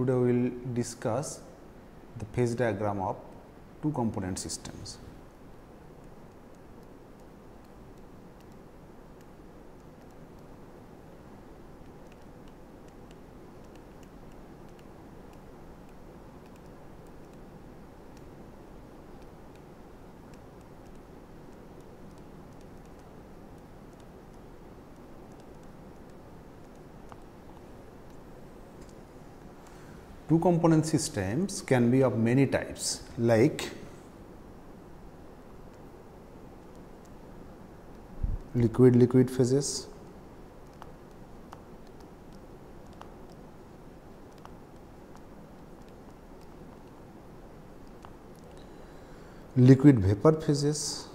Today we will discuss the phase diagram of two component systems. Two component systems can be of many types, like liquid-liquid phases, liquid vapor phases,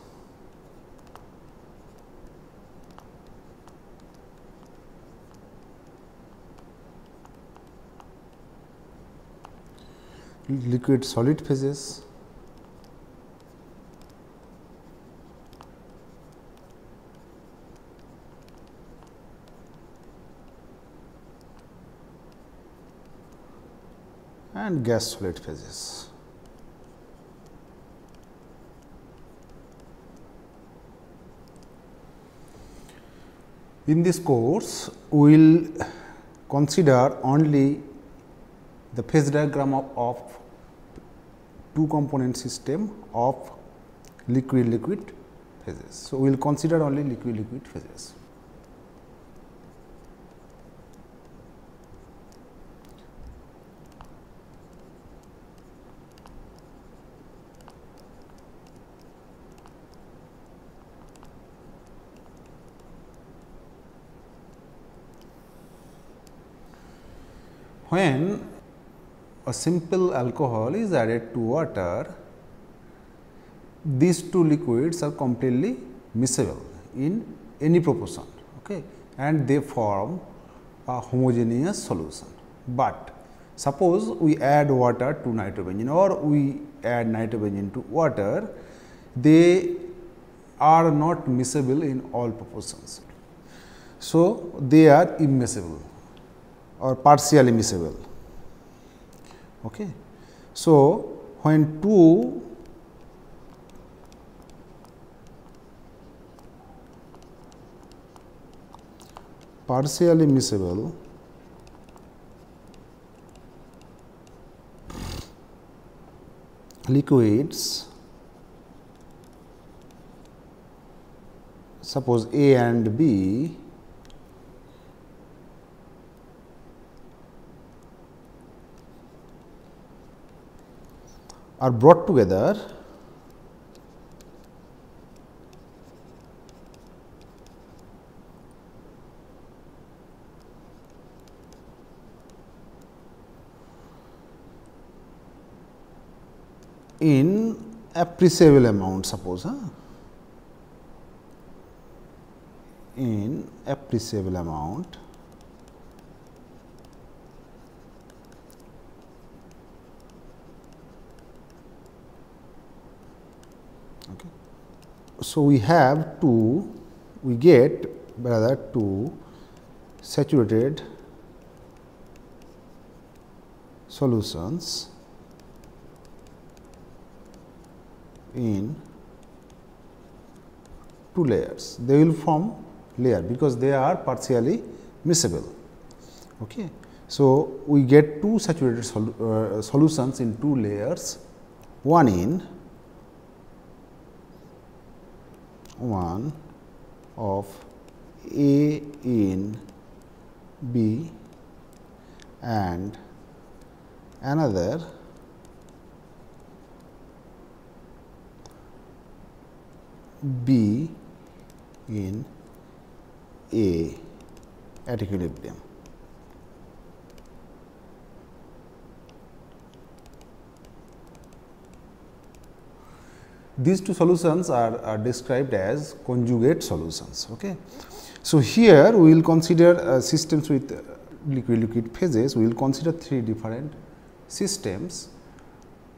liquid solid phases, and gas solid phases. In this course, we will consider only the phase diagram of two component system of liquid-liquid phases. So, we will consider only liquid-liquid phases. When a simple alcohol is added to water, these two liquids are completely miscible in any proportion, okay, and they form a homogeneous solution. But suppose we add water to nitrobenzene or we add nitrobenzene to water, they are not miscible in all proportions. So, they are immiscible or partially miscible. Okay. So, when two partially miscible liquids, suppose A and B, are brought together, in appreciable amount, suppose, in appreciable amount, okay. So, we have two saturated solutions in two layers. They will form layer because they are partially miscible. Okay. So, we get two saturated solutions in two layers, one of A in B and another B in A at equilibrium. These two solutions are described as conjugate solutions. Okay. So, here we will consider systems with liquid-liquid phases. We will consider three different systems.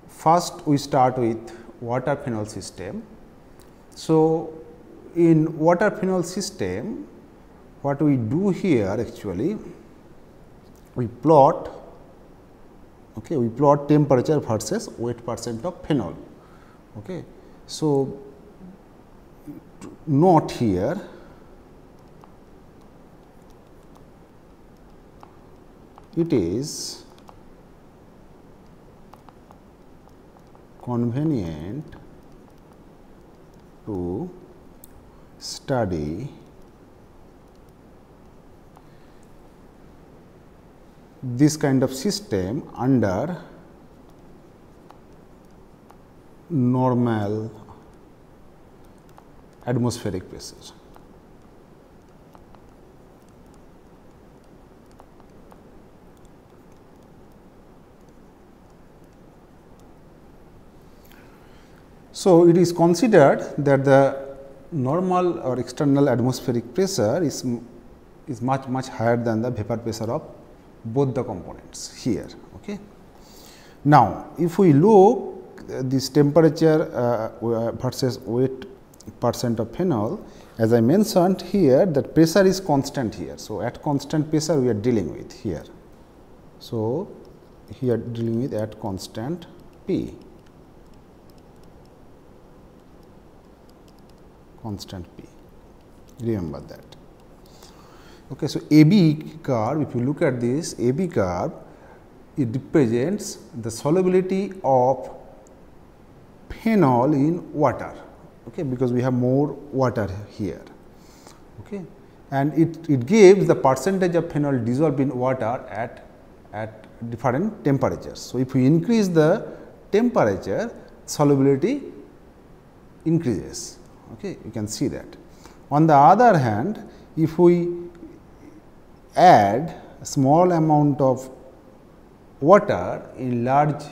First, we start with water phenol system. So, in water phenol system, what we do here actually, we plot Okay, we plot temperature versus weight percent of phenol. Okay, so note here, it is convenient to study this kind of system under normal atmospheric pressure. So, it is considered that the normal or external atmospheric pressure is much higher than the vapor pressure of both the components here. Okay. Now, if we look this temperature versus weight percent of phenol, as I mentioned here, that pressure is constant here. So, at constant pressure we are dealing with here. So, here dealing with at constant P, remember that. Okay, so, AB curve, if you look at this AB curve, it represents the solubility of phenol in water, okay, because we have more water here, okay, and it gives the percentage of phenol dissolved in water at different temperatures. So, if we increase the temperature, solubility increases, okay, you can see that. On the other hand, if we add a small amount of water in large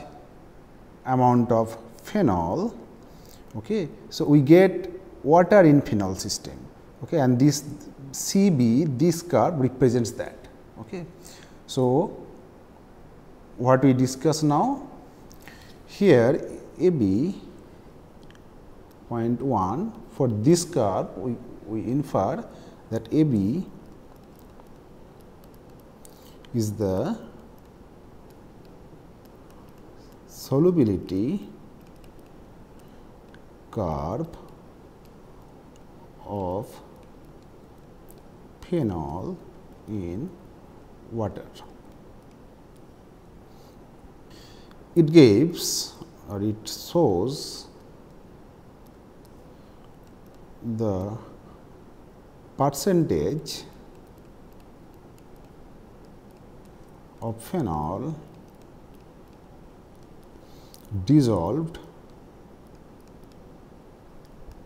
amount of phenol, okay, so we get water in phenol system, okay, and this CB, this curve represents that. Okay. So, what we discuss now, here AB 0.1, for this curve we infer that AB is the solubility curve of phenol in water. It gives or it shows the percentage of phenol dissolved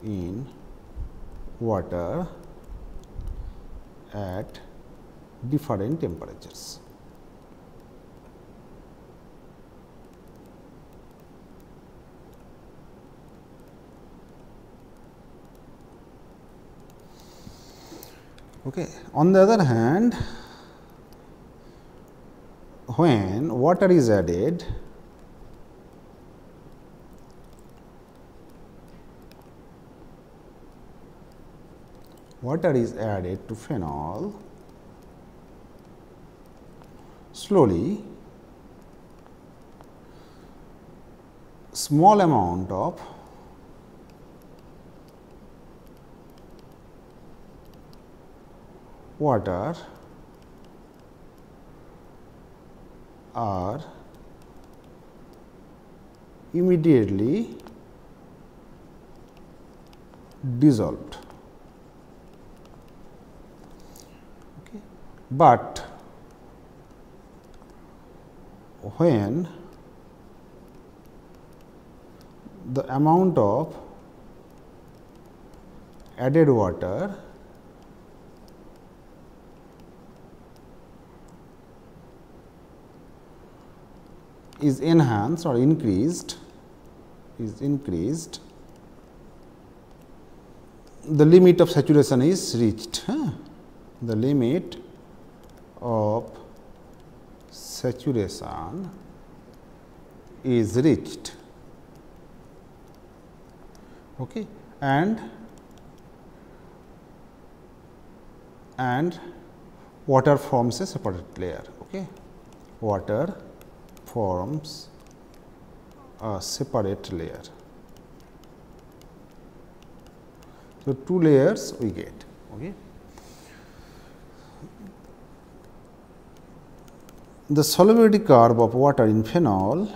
in water at different temperatures. Okay. On the other hand, when water is added, to phenol, slowly small amount of water are immediately dissolved, okay. But when the amount of added water is enhanced or increased, the limit of saturation is reached. The limit of saturation is reached, okay, and water forms a separate layer, okay. Water forms a separate layer. So, two layers we get. Okay. The solubility curve of water in phenol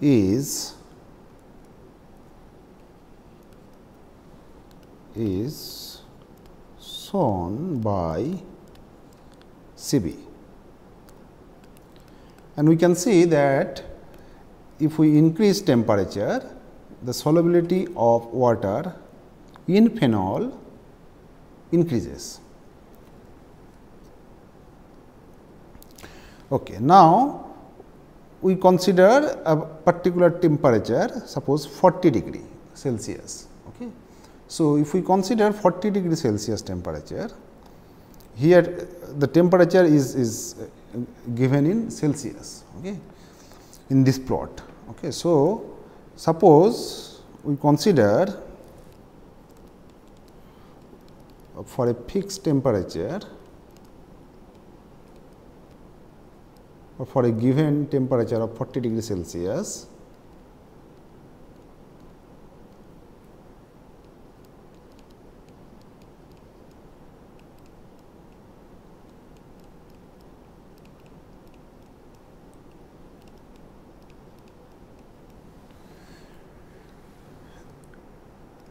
is shown by CB, and we can see that if we increase temperature, the solubility of water in phenol increases. Okay, now we consider a particular temperature, suppose 40 degree Celsius. Okay. So, if we consider 40 degree Celsius temperature, here the temperature is given in Celsius, okay, in this plot. Okay. So, suppose we consider for a fixed temperature, for a given temperature of 40 degree Celsius,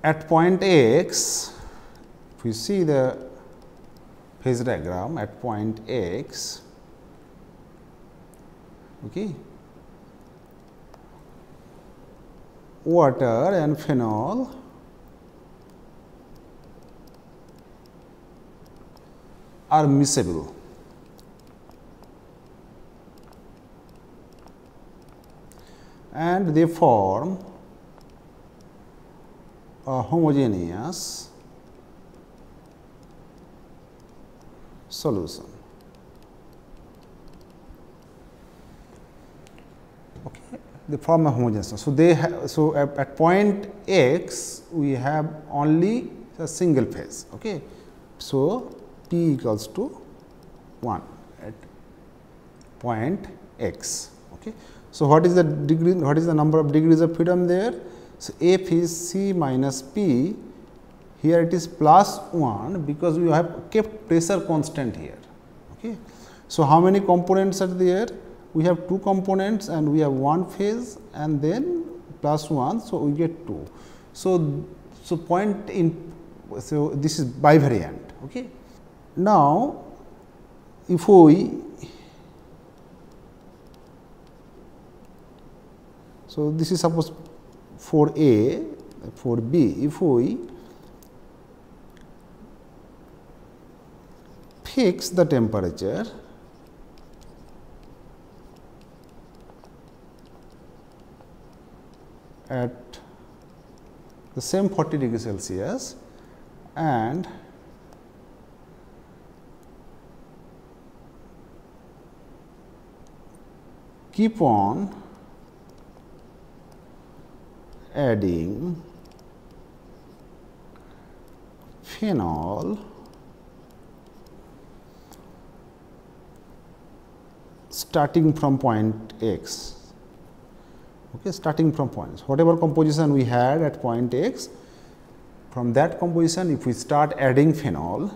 at point x, if we see the phase diagram, at point x, okay, water and phenol are miscible. And they form a homogeneous solution. They form a homogeneous. So, they have, so at point x we have only a single phase. Okay. So, T equals to 1 at point x. Okay. So, what is the degree, what is the number of degrees of freedom there? So, f is C minus P, here it is plus 1 because we have kept pressure constant here. Okay. So, how many components are there? We have two components and we have one phase and then plus 1. So, we get 2. So, so this is bivariant. Okay. Now, if we, so this is suppose for A, for B, if we fix the temperature at the same 40 degree Celsius and keep on adding phenol, starting from point X. Okay, starting from points, whatever composition we had at point x, from that composition if we start adding phenol,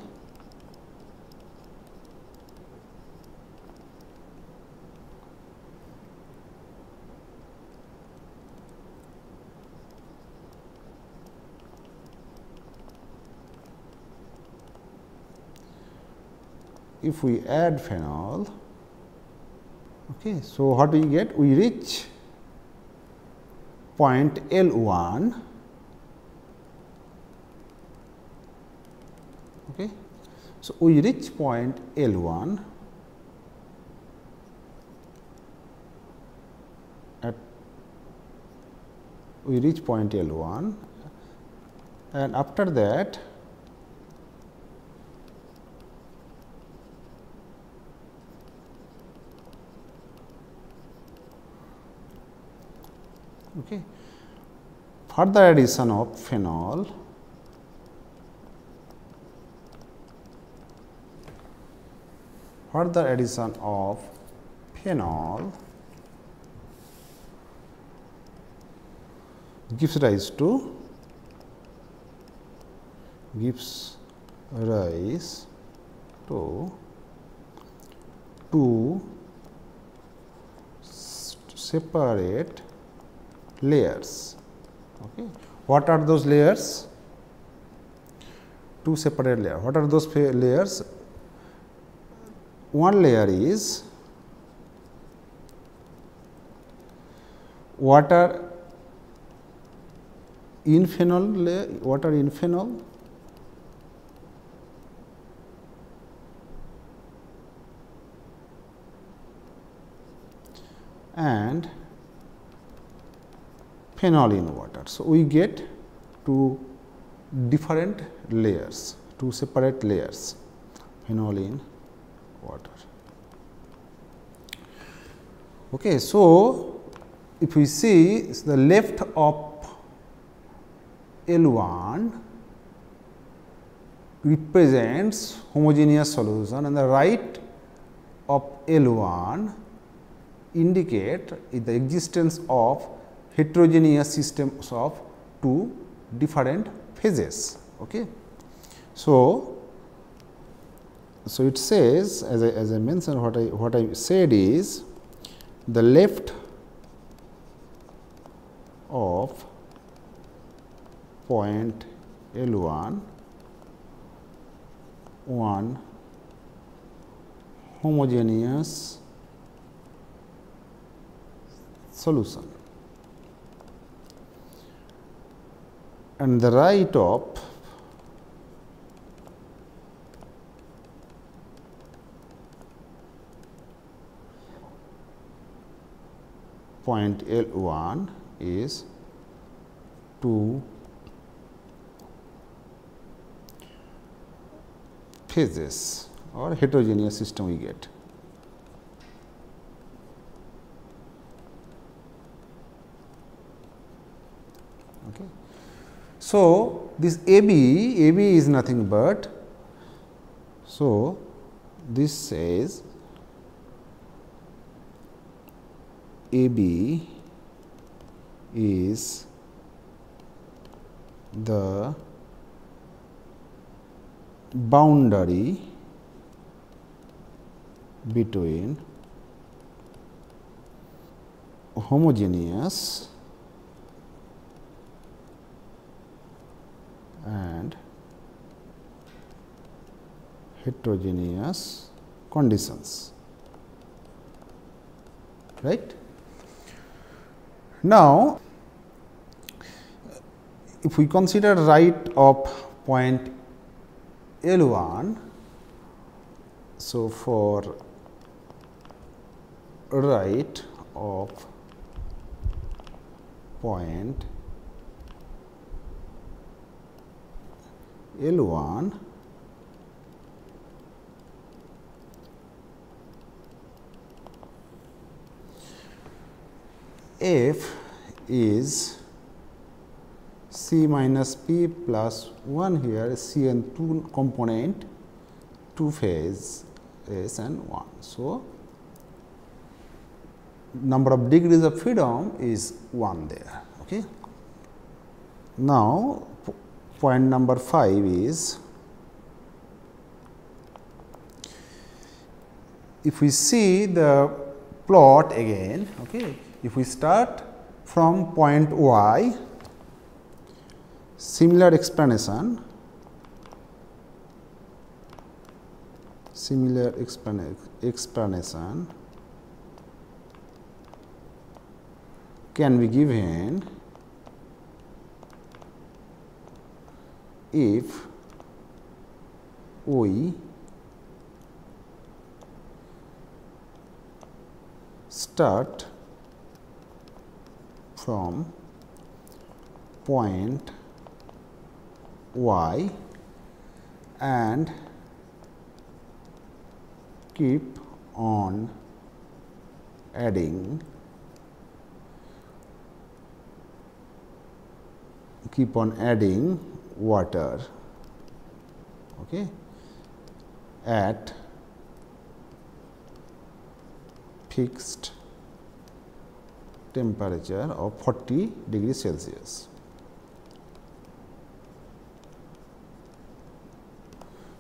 if we add phenol, okay, so what we get? We reach point L1, okay. So, we reach point L1 and after that further addition of phenol gives rise to two separate layers. Okay. What are those layers? Two separate layers. What are those layers? One layer is water in phenol layer, and phenol in water. So, we get two different layers, two separate layers, phenol in water. Okay, so, if we see the left of L1 represents homogeneous solution, and the right of L1 indicate the existence of heterogeneous systems of two different phases. Okay. So it says, as I mentioned, what I said is the left of point L1 one homogeneous solution, and the right of point L1 is two phases or heterogeneous system we get. Okay. So, this AB is nothing but, so this says AB is the boundary between homogeneous and heterogeneous conditions, right? Now, if we consider right of point L1, so for right of point L1, F is C minus P plus 1 here, C and 2 component, 2 phase S and 1. So, number of degrees of freedom is 1 there. Okay. Now, point number 5 is, if we see the plot again, okay, if we start from point Y, similar explanation, can be given if we start from point Y and keep on adding keep on adding water, okay, at fixed temperature of 40 degrees Celsius.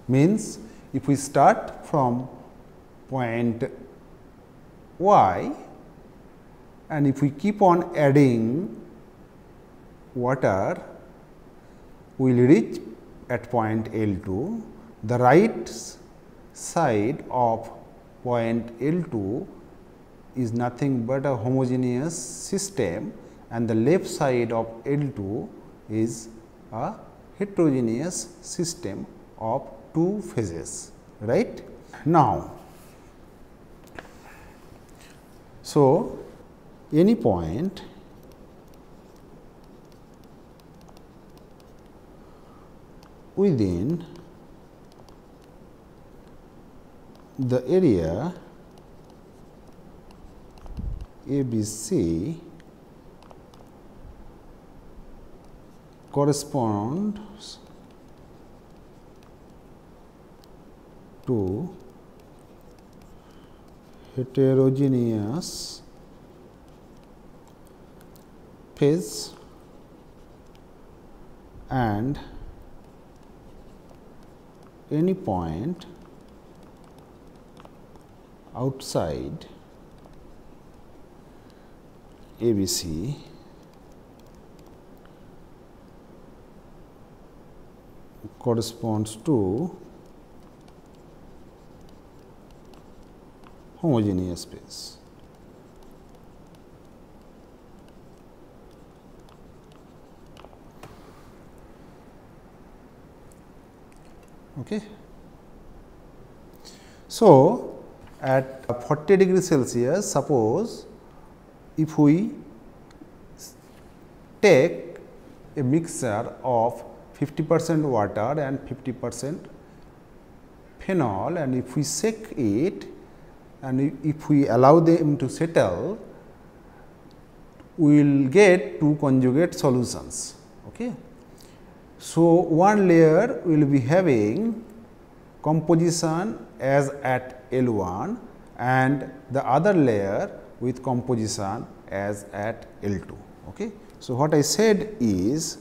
Means, if we start from point Y and if we keep on adding water, we will reach at point L2. The right side of point L2 is nothing but a homogeneous system, and the left side of L2 is a heterogeneous system of two phases, right. Now, so any point within the area ABC corresponds to heterogeneous phase and any point outside ABC corresponds to homogeneous phase. Okay. So, at 40 degrees Celsius, suppose if we take a mixture of 50% water and 50% phenol, and if we shake it and if we allow them to settle, we will get two conjugate solutions. Okay. So, one layer will be having composition as at L1 and the other layer with composition as at L2. Okay. So, what I said is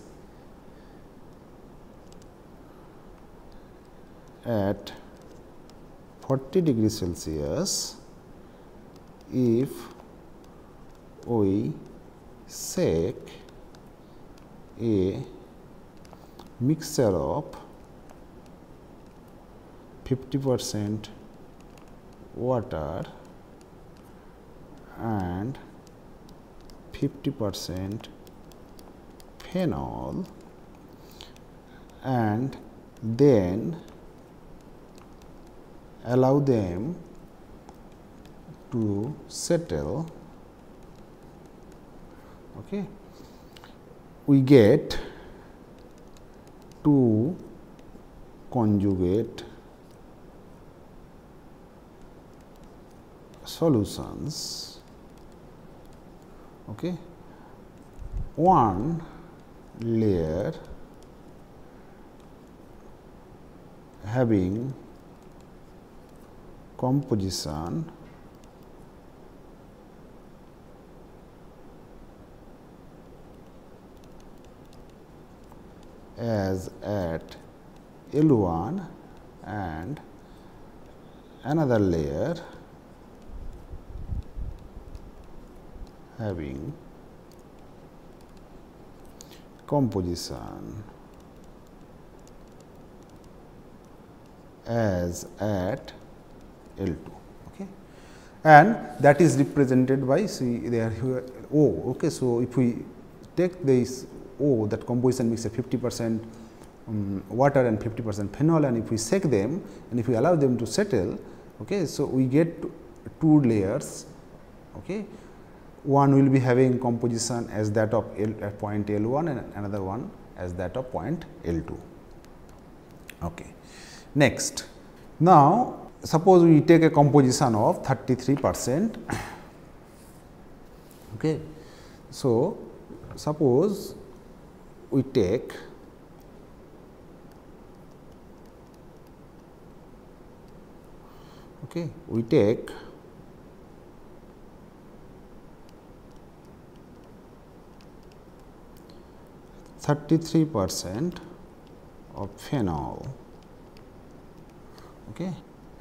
at 40 degrees Celsius, if we shake a mixture of 50% water and 50% phenol, and then allow them to settle, okay, we get two conjugate solutions. Okay. One layer having composition as at L1 and another layer having composition as at L2, okay, and that is represented by, see there here O. Okay. So, if we take this O, that composition mixture 50% water and 50% phenol, and if we shake them and if we allow them to settle, okay, so we get two layers. Okay. One will be having composition as that of L at point L1 and another one as that of point L2. Okay. Next, now suppose we take a composition of 33%. Okay. So, suppose we take we take 33% of phenol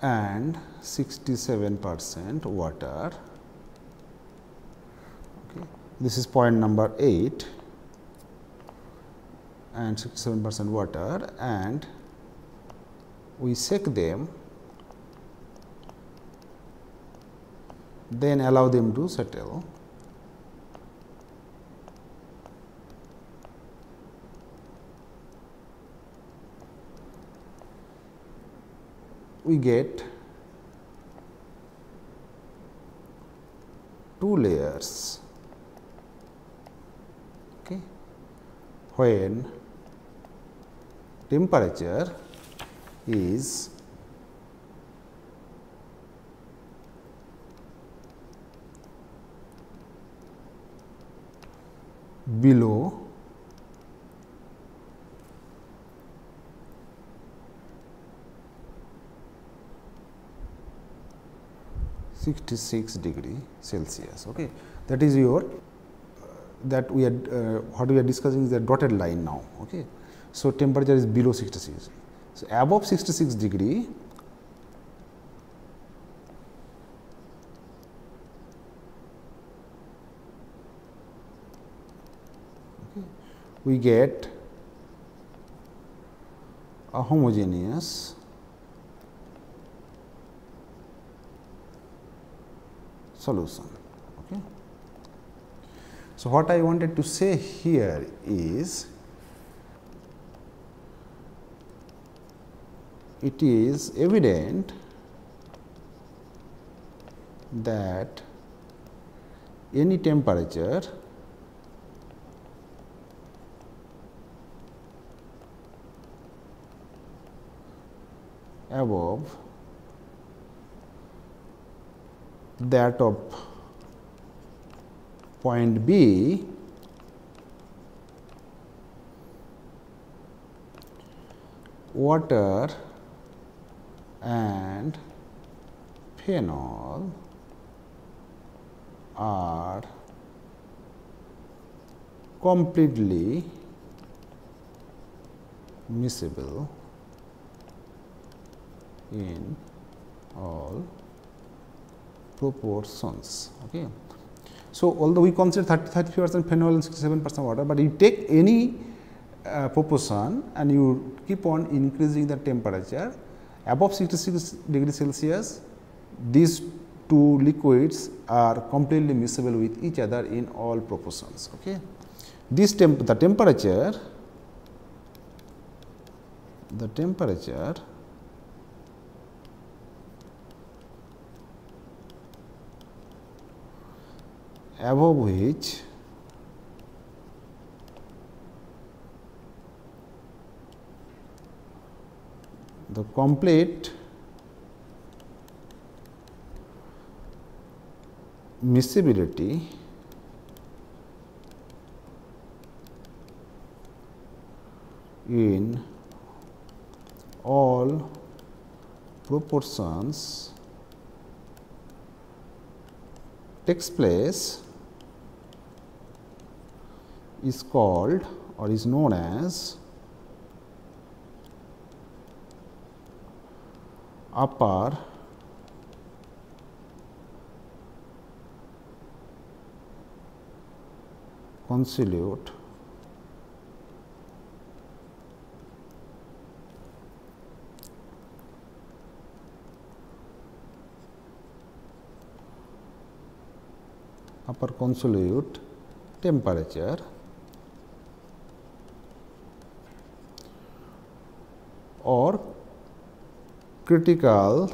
and 67% water. This is point number 8 and 67% water, and we shake them, then allow them to settle. We get 2 layers when temperature is 66°C. That is your what we are discussing is the dotted line now. So temperature is below 66. So above 66°, we get a homogeneous solution. So, what I wanted to say here is, it is evident that any temperature above that of point B water and phenol are completely miscible in all proportions. So, although we consider 33% phenol and 67% water, but you take any proportion and you keep on increasing the temperature above 66°C, these two liquids are completely miscible with each other in all proportions. The temperature above which the complete miscibility in all proportions takes place is called or is known as upper consolute temperature, or critical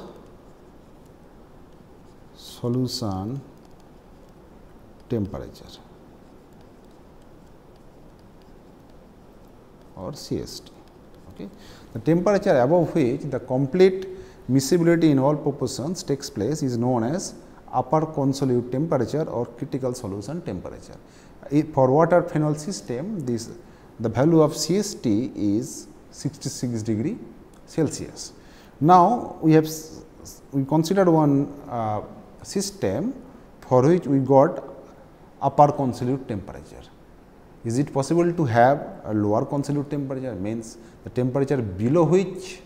solution temperature, or CST. The temperature above which the complete miscibility in all proportions takes place is known as upper consolute temperature or critical solution temperature. For water phenol system, this the value of CST is 66 degree Celsius. Now, we considered one system for which we got upper consolute temperature. Is it possible to have a lower consolute temperature? Means the temperature below which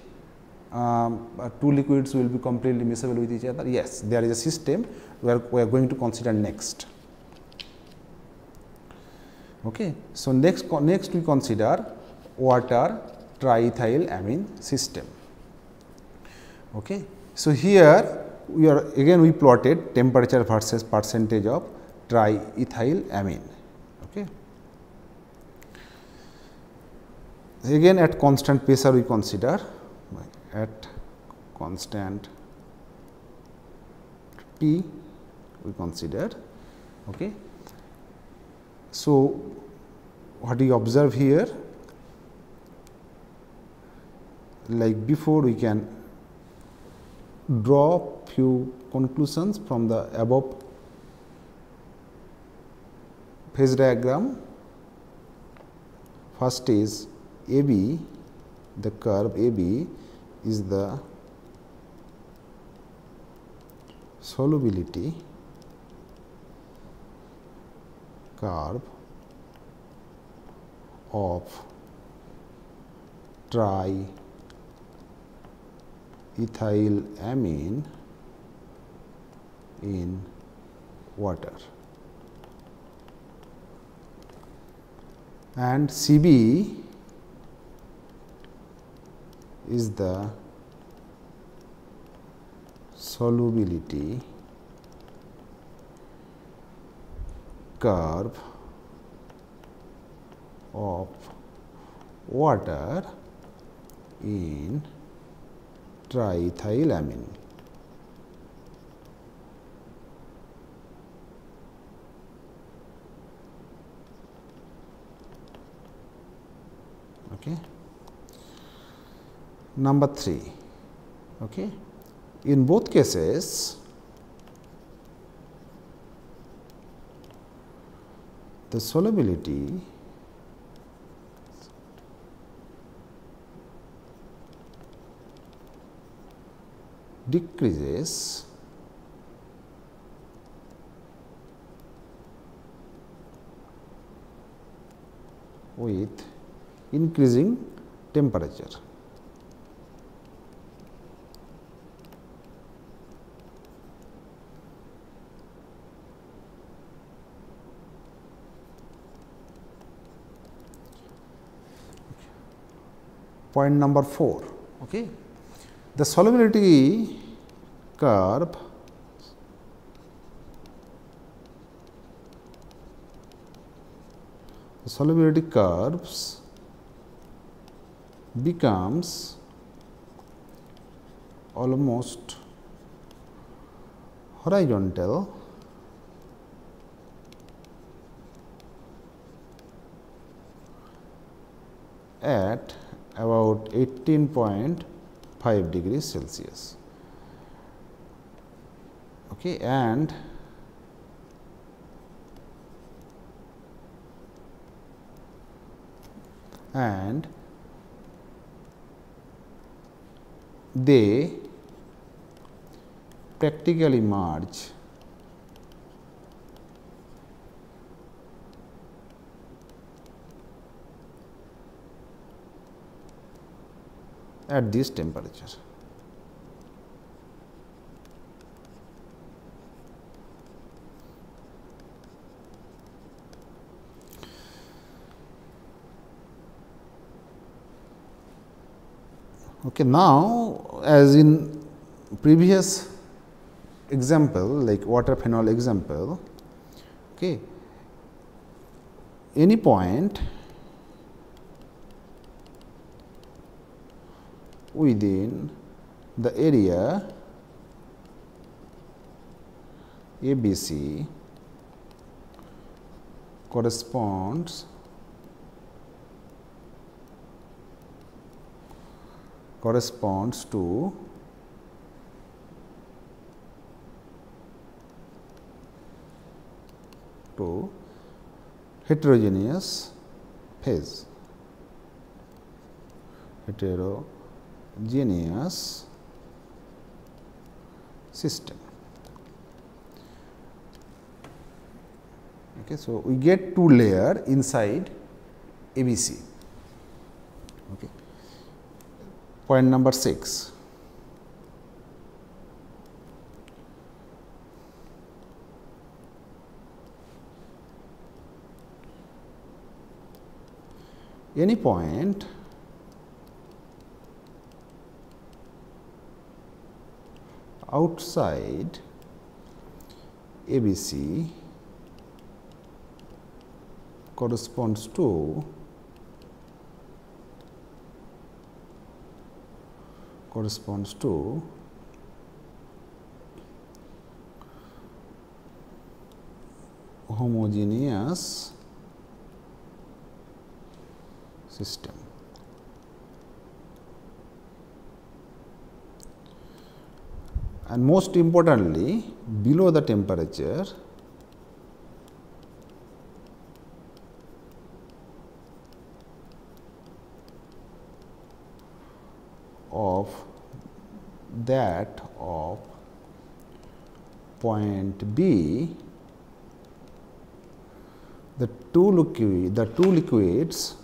two liquids will be completely miscible with each other? Yes, there is a system where we are going to consider next. Okay. So, next we consider water triethylamine system. Okay. So, here we are we plotted temperature versus percentage of triethylamine. Okay. Again at constant pressure we consider, at constant T we consider. Okay. So, what we observe here, like before, we can draw few conclusions from the above phase diagram. First is AB, the curve AB is the solubility curve of triethylamine in water, and CB is the solubility curve of water in triethylamine. Okay. Number 3. Okay. In both cases, the solubility decreases with increasing temperature. Point number 4. Okay. The solubility curve curves becomes almost horizontal at about 18.5 degrees Celsius. Okay, and they practically merge at this temperature. Okay, now, as in previous example, like water phenol example, okay, any point within the area ABC corresponds to heterogeneous phase. heterogeneous system. Okay, so, we get two layer inside ABC. Okay. Point number 6. Any point outside ABC corresponds to homogeneous system. And most importantly, below the temperature, that of point B, the two liquids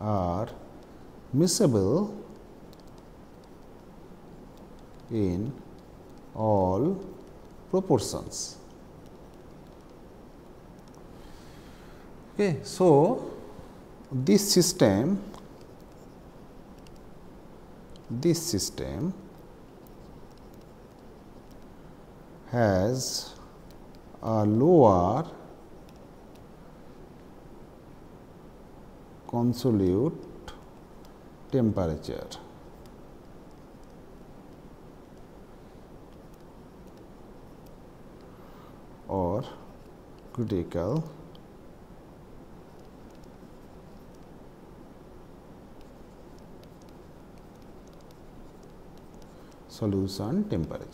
are miscible in all proportions. Okay, so this system has a lower consolute temperature or critical solution temperature.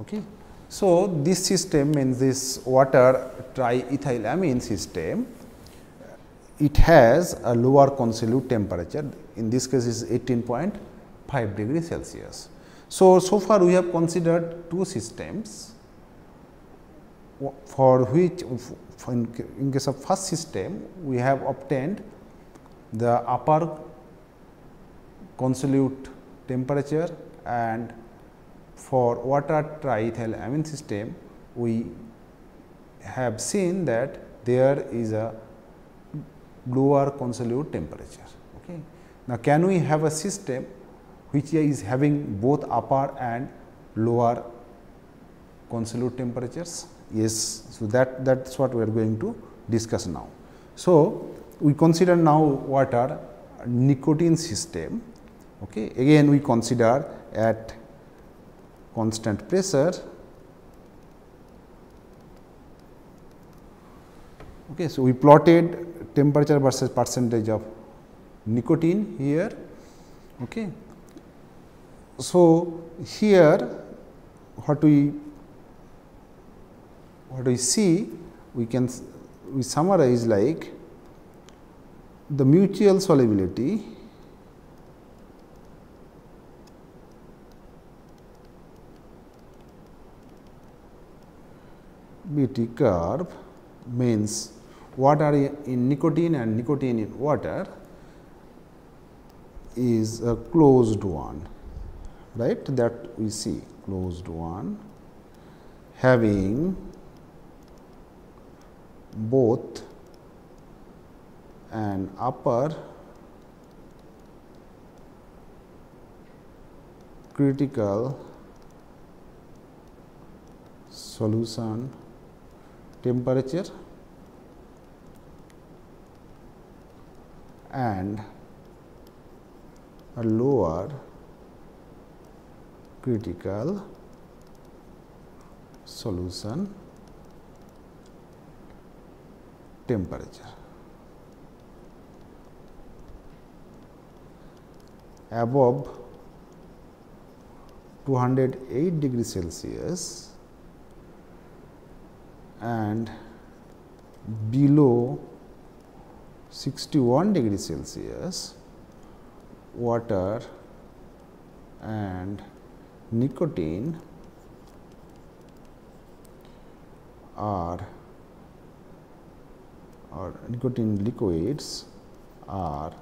Okay. So, this system, means this water triethylamine system, it has a lower consolute temperature, in this case is 18.5 degree Celsius. So far we have considered two systems, for which in case of first system we have obtained the upper consolute temperature, and for water triethylamine system we have seen that there is a lower consolute temperature. Okay. Now, can we have a system which is having both upper and lower consolute temperatures? Yes. So, that is what we are going to discuss now. So, we consider now water nicotine system. Okay. Again we consider at constant pressure. Okay, so we plotted temperature versus percentage of nicotine here. Okay. So, here what we see, we summarize like the mutual solubility BT curve, means water in nicotine and nicotine in water is a closed one, right? That we see closed one having both an upper critical solution temperature and a lower critical solution temperature. Above 208 degrees Celsius and below 61 degree Celsius, water and nicotine or nicotine liquids are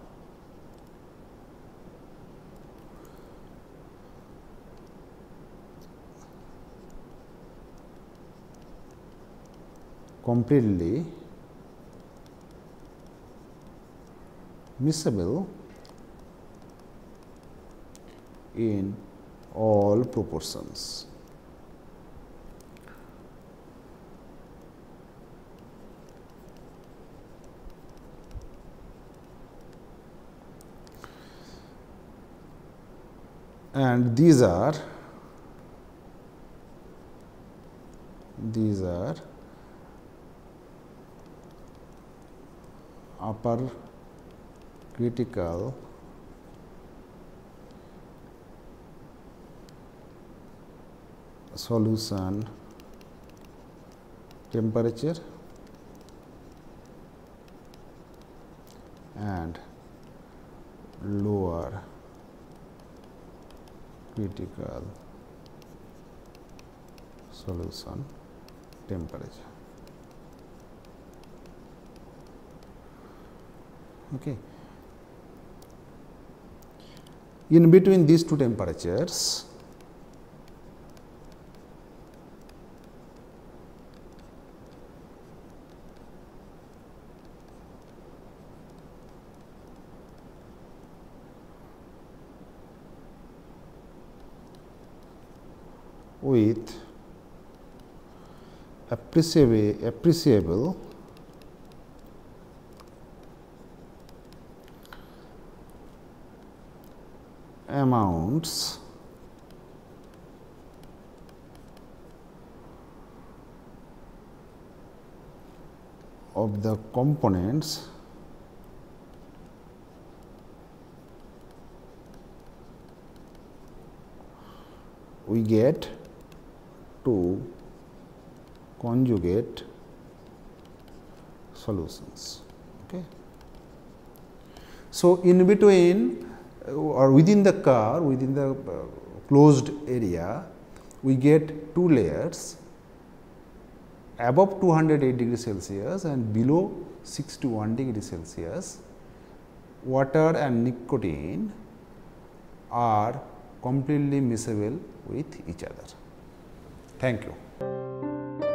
completely miscible in all proportions. And these are upper critical solution temperature and lower critical solution temperature. Okay. In between these two temperatures, with appreciable amounts of the components we get to conjugate solutions. Okay. So, in between or within the car, within the closed area, we get two layers above 208 degree Celsius and below 61 degree Celsius. Water and nicotine are completely miscible with each other. Thank you.